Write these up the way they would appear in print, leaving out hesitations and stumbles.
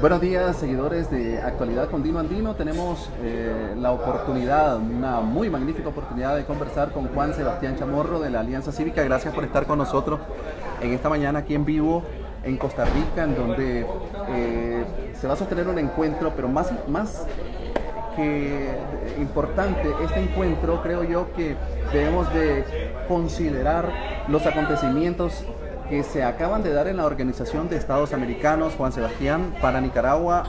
Buenos días, seguidores de Actualidad con Dino Andino. Tenemos la oportunidad, una muy magnífica oportunidad de conversar con Juan Sebastián Chamorro de la Alianza Cívica. Gracias por estar con nosotros en esta mañana aquí en vivo en Costa Rica, en donde se va a sostener un encuentro, pero más que importante, este encuentro creo yo que debemos de considerar los acontecimientos que se acaban de dar en la Organización de Estados Americanos, Juan Sebastián, para Nicaragua,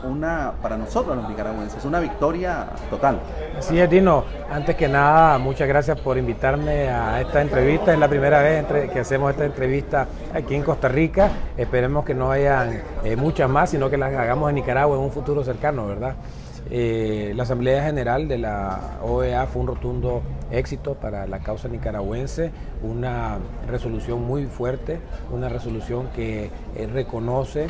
para nosotros los nicaragüenses, una victoria total. Así es, Dino. Antes que nada, muchas gracias por invitarme a esta entrevista. Es la primera vez que hacemos esta entrevista aquí en Costa Rica. Esperemos que no hayan muchas más, sino que las hagamos en Nicaragua en un futuro cercano, ¿verdad? La Asamblea General de la OEA fue un rotundo éxito para la causa nicaragüense, una resolución muy fuerte, una resolución que reconoce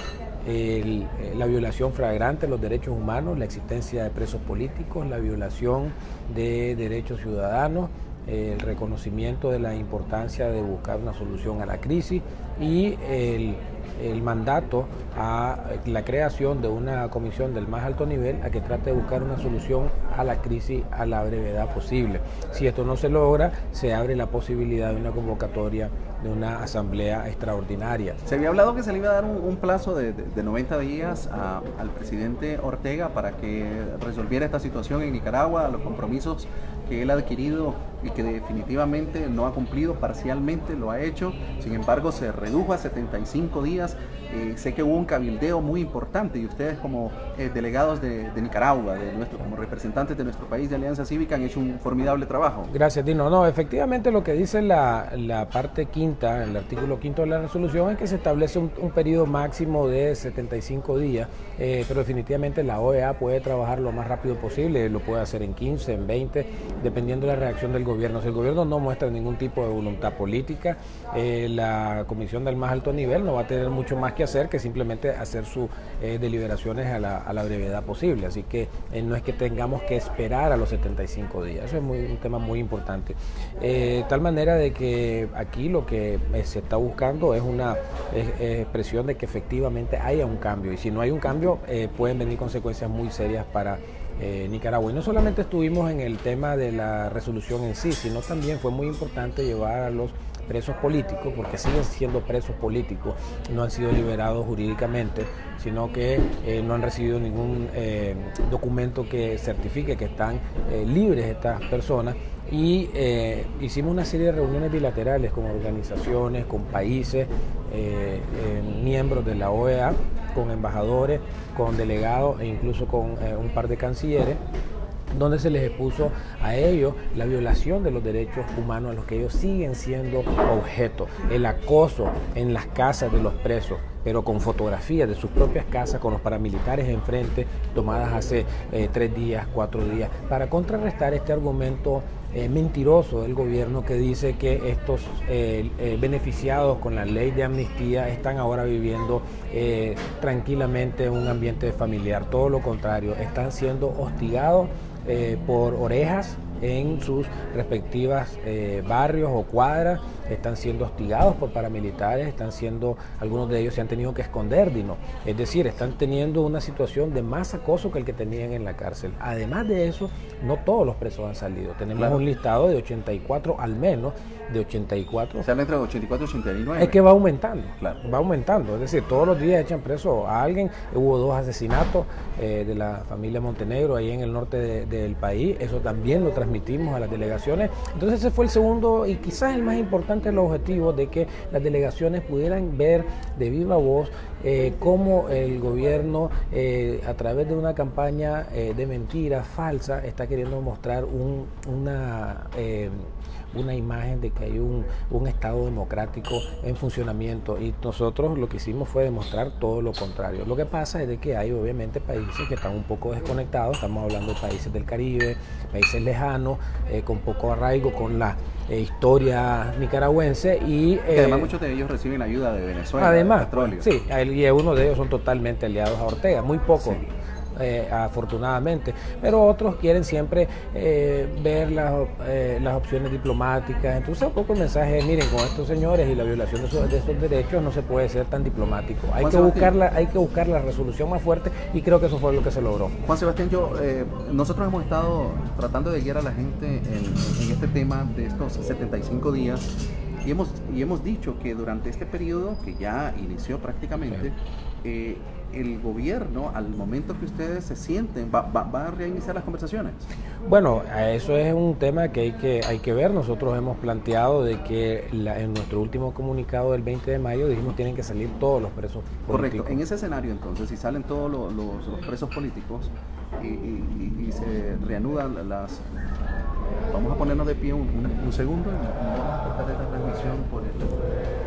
la violación flagrante de los derechos humanos, la existencia de presos políticos, la violación de derechos ciudadanos, el reconocimiento de la importancia de buscar una solución a la crisis y el mandato a la creación de una comisión del más alto nivel a que trate de buscar una solución a la crisis a la brevedad posible. Si esto no se logra, se abre la posibilidad de una convocatoria de una asamblea extraordinaria. Se había hablado que se le iba a dar un plazo de 90 días al presidente Ortega para que resolviera esta situación en Nicaragua, los compromisos que él ha adquirido y que definitivamente no ha cumplido, parcialmente lo ha hecho. Sin embargo, se redujo a 75 días. Sé que hubo un cabildeo muy importante y ustedes como delegados de Nicaragua, como representantes de nuestro país de Alianza Cívica, han hecho un formidable trabajo. Gracias, Dino. No, efectivamente lo que dice la parte quinta, el artículo quinto de la resolución, es que se establece un periodo máximo de 75 días, pero definitivamente la OEA puede trabajar lo más rápido posible, lo puede hacer en 15, en 20, dependiendo de la reacción del gobierno. Si el gobierno no muestra ningún tipo de voluntad política, la comisión del más alto nivel no va a tener mucho más que hacer que simplemente hacer sus deliberaciones a la brevedad posible. Así que no es que tengamos que esperar a los 75 días. Eso es un tema muy importante. Tal manera de que aquí lo que se está buscando es una expresión de que efectivamente haya un cambio. Y si no hay un cambio, pueden venir consecuencias muy serias para Nicaragua. Y no solamente estuvimos en el tema de la resolución en sí, sino también fue muy importante llevar a los presos políticos, porque siguen siendo presos políticos, no han sido liberados jurídicamente, sino que no han recibido ningún documento que certifique que están libres estas personas. Y hicimos una serie de reuniones bilaterales con organizaciones, con países, miembros de la OEA, con embajadores, con delegados e incluso con un par de cancilleres, donde se les expuso a ellos la violación de los derechos humanos a los que ellos siguen siendo objeto, el acoso en las casas de los presos, pero con fotografías de sus propias casas, con los paramilitares enfrente, tomadas hace 3 días, 4 días, para contrarrestar este argumento mentiroso del gobierno que dice que estos beneficiados con la ley de amnistía están ahora viviendo tranquilamente en un ambiente familiar. Todo lo contrario, están siendo hostigados por orejas en sus respectivas barrios o cuadras, están siendo hostigados por paramilitares, algunos de ellos se han tenido que esconder, Dino. Es decir, están teniendo una situación de más acoso que el que tenían en la cárcel. Además de eso, no todos los presos han salido. Tenemos un listado de 84, al menos, de 84. Se han entre 84 y 89. Es que va aumentando, va aumentando. Es decir, todos los días echan preso a alguien. Hubo 2 asesinatos de la familia Montenegro, ahí en el norte del país. Eso también lo transmitimos a las delegaciones. Entonces ese fue el segundo y quizás el más importante de los objetivos, de que las delegaciones pudieran ver de viva voz cómo el gobierno a través de una campaña de mentiras falsa está queriendo mostrar una imagen de que hay un Estado democrático en funcionamiento, y nosotros lo que hicimos fue demostrar todo lo contrario. Lo que pasa es de que hay obviamente países que están un poco desconectados, estamos hablando de países del Caribe, países lejanos, con poco arraigo con la historia nicaragüense, y además muchos de ellos reciben ayuda de Venezuela, además, de petróleo. Sí, y unos de ellos son totalmente aliados a Ortega, muy pocos. Sí. afortunadamente, pero otros quieren siempre ver las opciones diplomáticas. Entonces un poco el mensaje es, miren, con estos señores y la violación de estos derechos no se puede ser tan diplomático, hay que buscar la resolución más fuerte, y creo que eso fue lo que se logró. Juan Sebastián, nosotros hemos estado tratando de guiar a la gente en este tema de estos 75 días, y hemos dicho que durante este periodo, que ya inició prácticamente, el gobierno, al momento que ustedes se sienten, ¿va a reiniciar las conversaciones? Bueno, eso es un tema que hay que ver. Nosotros hemos planteado de que en nuestro último comunicado del 20 de mayo dijimos que tienen que salir todos los presos políticos. Correcto. En ese escenario, entonces, si salen todos los presos políticos y se reanudan las... Vamos a ponernos de pie un segundo y vamos a cortar esta transmisión por el...